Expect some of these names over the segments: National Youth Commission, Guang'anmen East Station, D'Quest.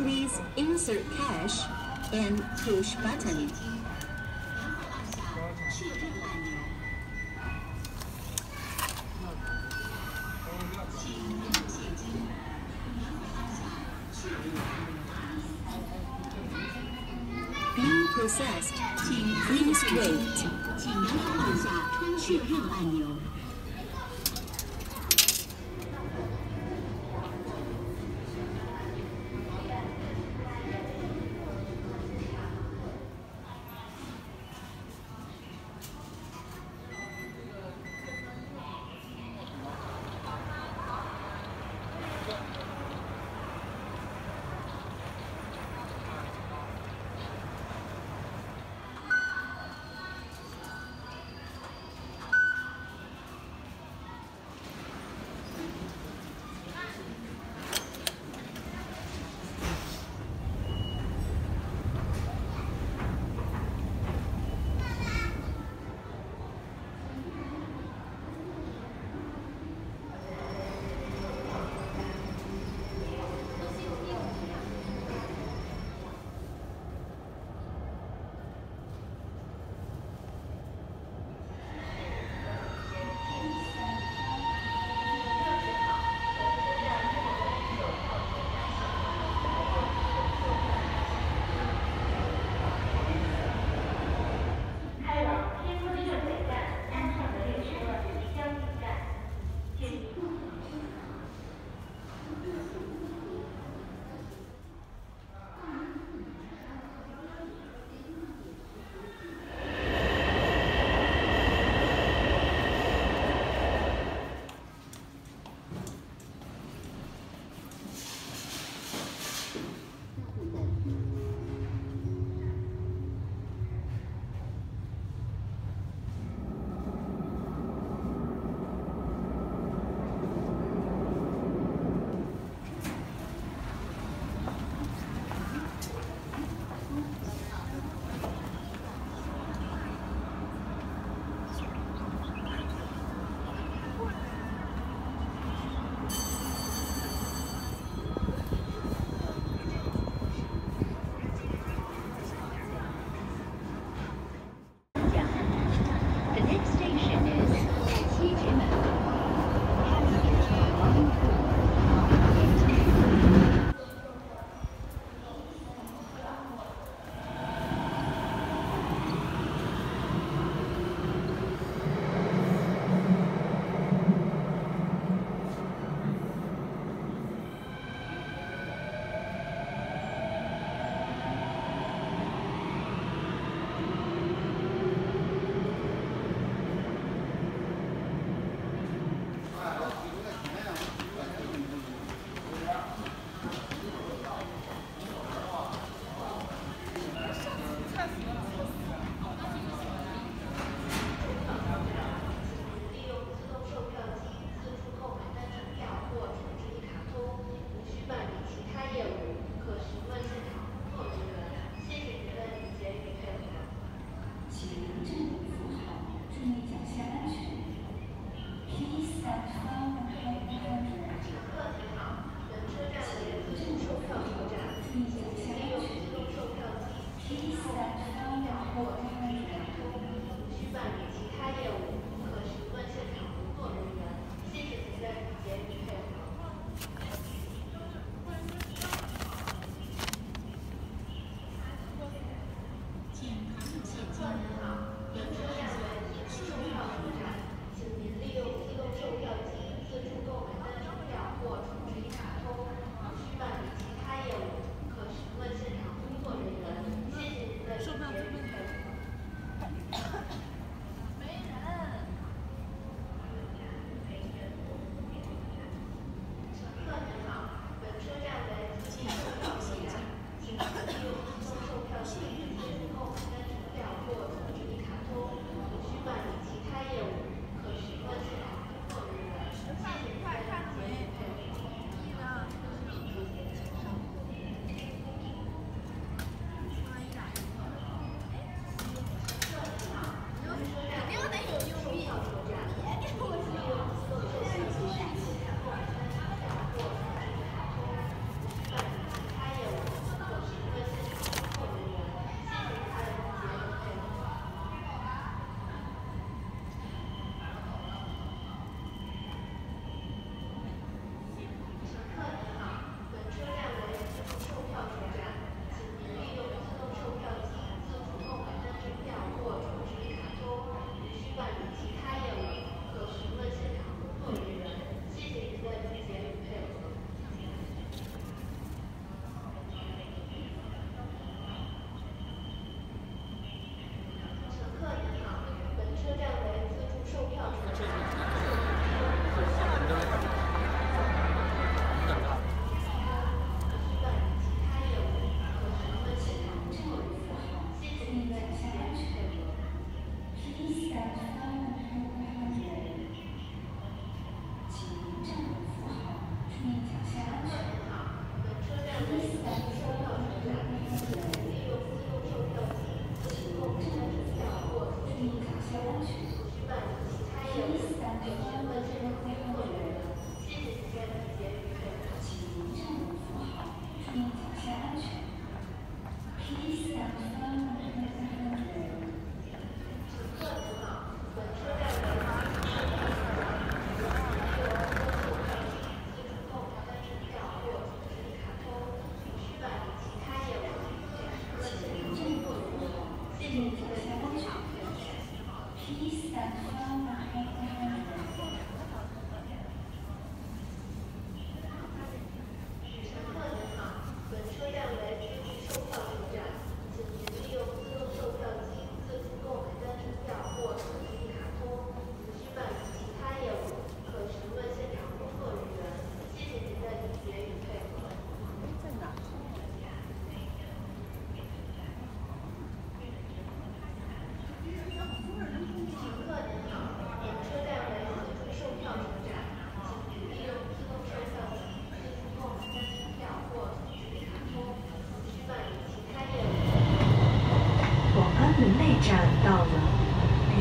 Please insert cash and push button. Being processed, please wait.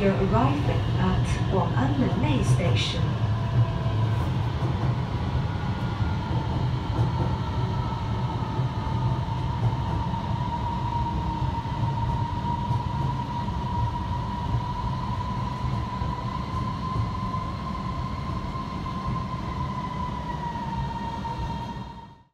You're arriving at Guang'anmen East Station.